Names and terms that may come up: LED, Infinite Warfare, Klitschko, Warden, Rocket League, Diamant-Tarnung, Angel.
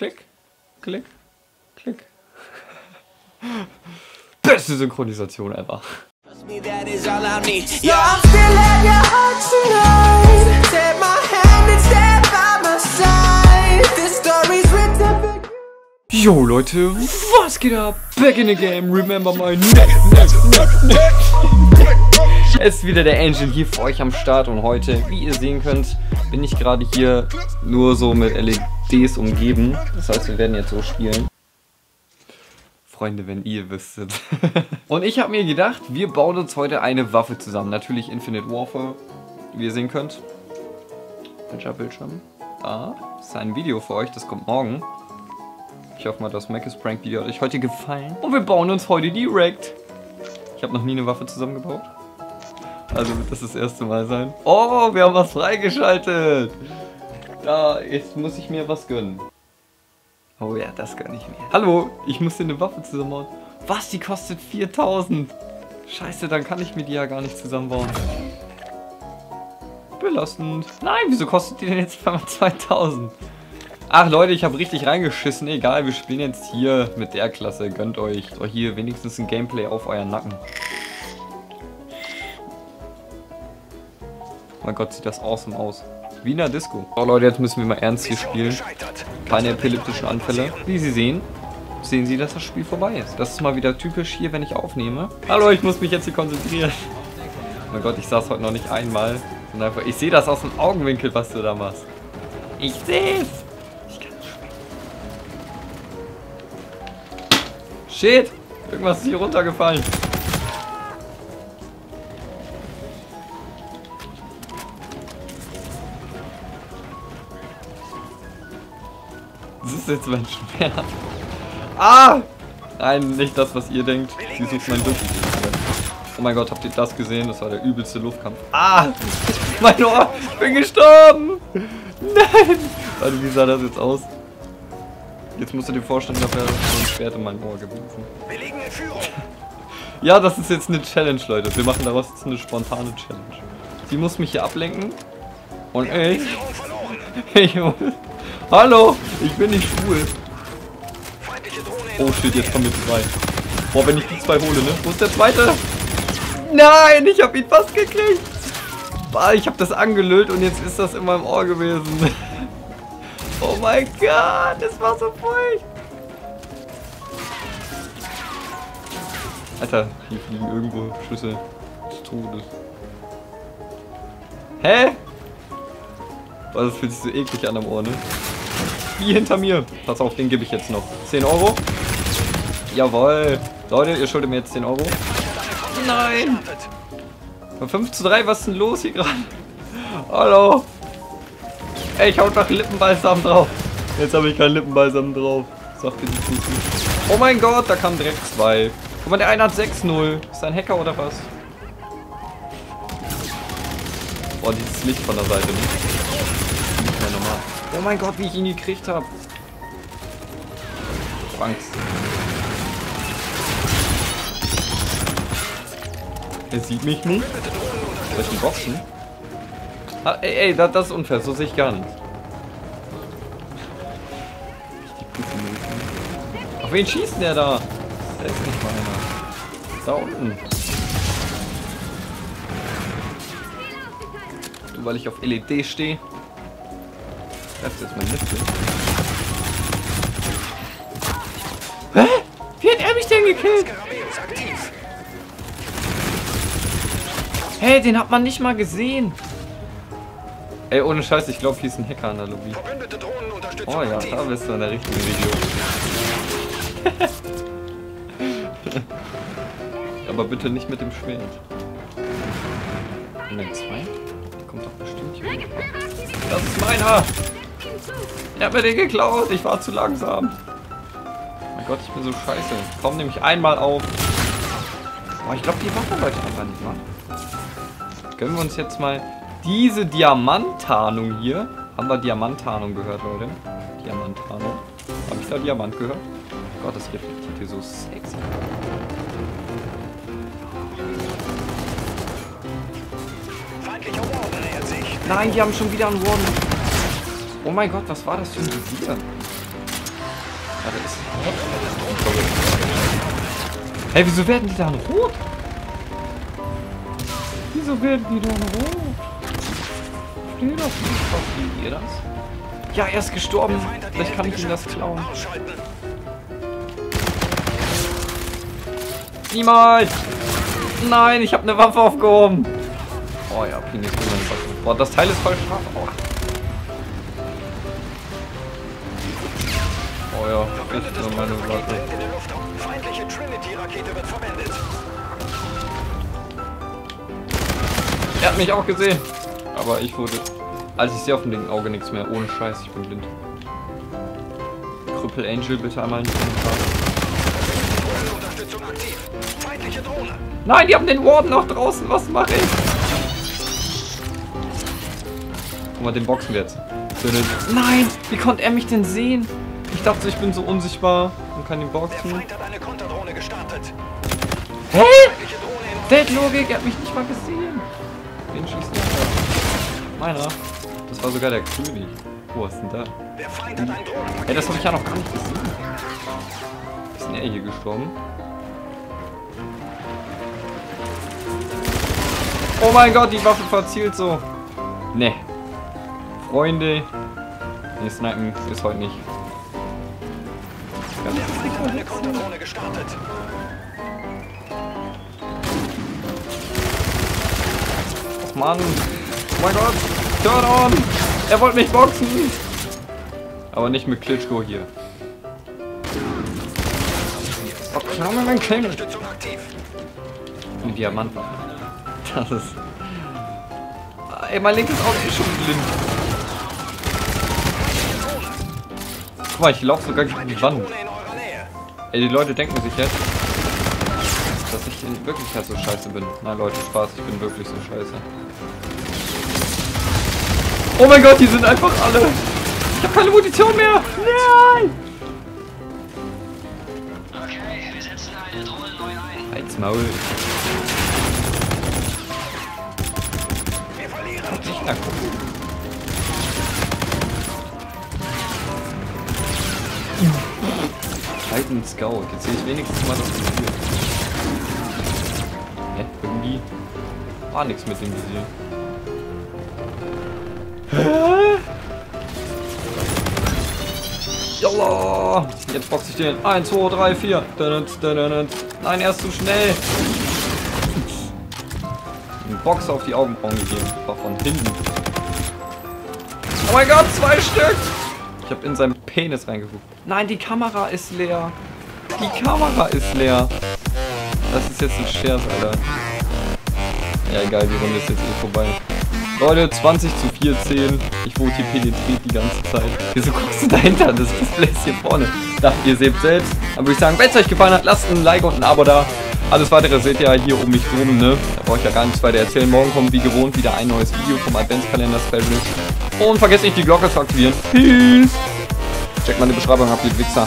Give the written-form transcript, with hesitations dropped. Klick, klick, klick. Beste Synchronisation ever. Yo Leute, was geht ab? Back in the game, remember my name. Es ist wieder der Angel hier für euch am Start und heute, wie ihr sehen könnt, bin ich gerade hier nur so mit LEDs umgeben. Das heißt, wir werden jetzt so spielen. Freunde, wenn ihr wüsstet. Und ich habe mir gedacht, wir bauen uns heute eine Waffe zusammen. Natürlich Infinite Warfare, wie ihr sehen könnt. Welcher Bildschirm? Da ist ein Video für euch, das kommt morgen. Ich hoffe mal, das Mac-is-Prank-Video hat euch heute gefallen. Und wir bauen uns heute direkt. Ich habe noch nie eine Waffe zusammengebaut. Also wird das das erste Mal sein. Oh, wir haben was freigeschaltet. Da, jetzt muss ich mir was gönnen. Oh ja, das gönne ich mir. Hallo, ich muss dir eine Waffe zusammenbauen. Was, die kostet 4000? Scheiße, dann kann ich mir die ja gar nicht zusammenbauen. Belastend. Nein, wieso kostet die denn jetzt auf einmal 2000? Ach Leute, ich habe richtig reingeschissen. Egal, wir spielen jetzt hier mit der Klasse. Gönnt euch. So, hier wenigstens ein Gameplay auf euren Nacken. Mein Gott, sieht das awesome aus. Wiener Disco. So Leute, jetzt müssen wir mal ernst hier spielen. Keine epileptischen Anfälle. Wie Sie sehen, dass das Spiel vorbei ist. Das ist mal wieder typisch hier, wenn ich aufnehme. Hallo, ich muss mich jetzt hier konzentrieren. Mein Gott, ich saß heute noch nicht einmal. Sondern einfach, ich sehe das aus dem Augenwinkel, was du da machst. Ich sehe es. Ich kann es spielen. Shit. Irgendwas ist hier runtergefallen. Das ist jetzt mein Schwert. Ah! Nein, nicht das, was ihr denkt. Sie sucht mein Duft. Oh mein Gott, habt ihr das gesehen? Das war der übelste Luftkampf. Ah! Mein Ohr! Ich bin gestorben! Nein! Warte, wie sah das jetzt aus? Jetzt musst du dir vorstellen, dass er so ein Schwert in mein Ohr gebunden. Wir liegen in Führung. Ja, das ist jetzt eine Challenge, Leute. Wir machen daraus jetzt eine spontane Challenge. Sie muss mich hier ablenken. Und ich... Hallo, ich bin nicht schwul. Oh shit, jetzt kommen wir 2. Boah, wenn ich die 2 hole, ne? Wo ist der zweite? Nein, ich hab ihn fast gekriegt. Boah, ich hab das angelötet und jetzt ist das in meinem Ohr gewesen. Oh mein Gott, das war so feucht. Alter, hier fliegen irgendwo Schüsse des Todes. Hä? Boah, das fühlt sich so eklig an am Ohr, ne? Wie hinter mir. Pass auf, den gebe ich jetzt noch. 10 Euro. Jawohl. Leute, ihr schuldet mir jetzt 10 Euro. Nein. 5:3, was ist denn los hier gerade? Hallo. Ey, ich hau doch Lippenbalsam drauf. Jetzt habe ich keinen Lippenbalsam drauf. Sagt mir die Füße. Oh mein Gott, da kamen direkt 2. Guck mal, der eine hat 6-0. Ist ein Hacker oder was? Boah, dieses Licht von der Seite, ne? Nicht mehr normal. Oh mein Gott, wie ich ihn gekriegt habe. Ich hab Angst. Er sieht mich nicht. Soll ich ihn boxen? Ah, ey, das ist unfair. So sehe ich gar nicht. Auf wen schießt der da? Da ist nicht mal einer. Da unten. Du, weil ich auf LED stehe. Das ist mein Mittel. Hä? Wie hat er mich denn gekillt? Hey, den hat man nicht mal gesehen. Ey, ohne Scheiß, ich glaube, hier ist ein Hacker in der Lobby. Oh ja, da bist du in der richtigen Video. Aber bitte nicht mit dem Schwert. Und dann 2? Der kommt doch bestimmt hier hoch. Das ist meiner! Ich hab mir den geklaut, ich war zu langsam. Oh mein Gott, ich bin so scheiße. Komm, nehme ich einmal auf. Oh, ich glaube, die Waffe wollte ich einfach nicht machen. Gönnen wir uns jetzt mal diese Diamant-Tarnung hier. Haben wir Diamant-Tarnung gehört, Leute? Diamant-Tarnung. Habe ich da Diamant gehört? Oh Gott, das reflektiert hier so sexy. Feindlicher Warden nähert sich. Nein, die haben schon wieder einen Warden. Oh mein Gott, was war das für ein Visier? Hey, wieso werden die dann rot? Wieso werden die dann rot? Steh das nicht drauf, wie ihr das? Ja, er ist gestorben. Vielleicht kann ich ihm das klauen. Niemals! Nein, ich habe eine Waffe aufgehoben. Oh ja, Pini ist meine Waffe. Boah, das Teil ist voll scharf. Oh ja, ich bin meine Waffe. Feindliche Trinity-Rakete wird verwendet. Er hat mich auch gesehen. Aber ich wurde... Also ich sehe auf dem linken Auge nichts mehr. Ohne Scheiß, ich bin blind. Krüppel Angel, bitte einmal in die Kommentare. Unterstützung aktiv. Feindliche Drohne. Nein, die haben den Warden noch draußen. Was mache ich? Guck mal, den boxen wir jetzt. Nein, wie konnte er mich denn sehen? Ich dachte, ich bin so unsichtbar und kann ihn boxen. Der Feind hat eine Konterdrohne gestartet. Hä? Dead-Logik, er hat mich nicht mal gesehen. Den schießt er. Meiner. Das war sogar der König. Oh, was ist denn da? Der Feind hat einen Drohnen. Ey, das habe ich ja noch gar nicht gesehen. Ist denn er hier gestorben? Oh mein Gott, die Waffe verzielt so. Ne. Freunde. Ne, Snipen ist heute nicht. Der Feind hat eine Konterdrohne gestartet. Ach Mann. Oh mein Gott. Turn on. Er wollte mich boxen. Aber nicht mit Klitschko hier. Oh, klar, mein Kind. Unterstützung aktiv. Ein Diamant. Das ist... Ey, mein linkes Auge ist schon blind. Guck mal, ich laufe sogar gegen die Wand. Ey, die Leute denken sich jetzt, dass ich in Wirklichkeit so scheiße bin. Na Leute, Spaß, ich bin wirklich so scheiße. Oh mein Gott, die sind einfach alle. Ich habe keine Munition mehr. Nein! Okay, wir setzen eine Drohne neu ein. Halt's Maul. Wir verlieren. Na guck. Titan Scout. Jetzt sehe ich wenigstens mal das Visier. Hä? Irgendwie war nichts mit dem Visier. Hä? Jalla! Jetzt boxe ich den. 1, 2, 3, 4. Nein, er ist zu schnell. Ein Boxer auf die Augenbrauen gegeben. War von hinten. Oh mein Gott, 2 Stück! Ich habe in seinen Penis reingeguckt. Nein, die Kamera ist leer. Die Kamera ist leer. Das ist jetzt ein Scherz, Alter. Ja, egal, die Runde ist jetzt eh vorbei. Leute, 20:14. Ich wurde hier penetriert die ganze Zeit. Wieso guckst du dahinter? Das Display ist hier vorne. Ihr seht selbst. Dann würde ich sagen, wenn es euch gefallen hat, lasst ein Like und ein Abo da. Alles weitere seht ihr hier um mich drum, ne? Da brauche ich ja gar nichts weiter erzählen. Morgen kommt wie gewohnt wieder ein neues Video vom Adventskalender-Special. Und vergesst nicht, die Glocke zu aktivieren. Peace! Checkt meine Beschreibung ab, ihr Wichser.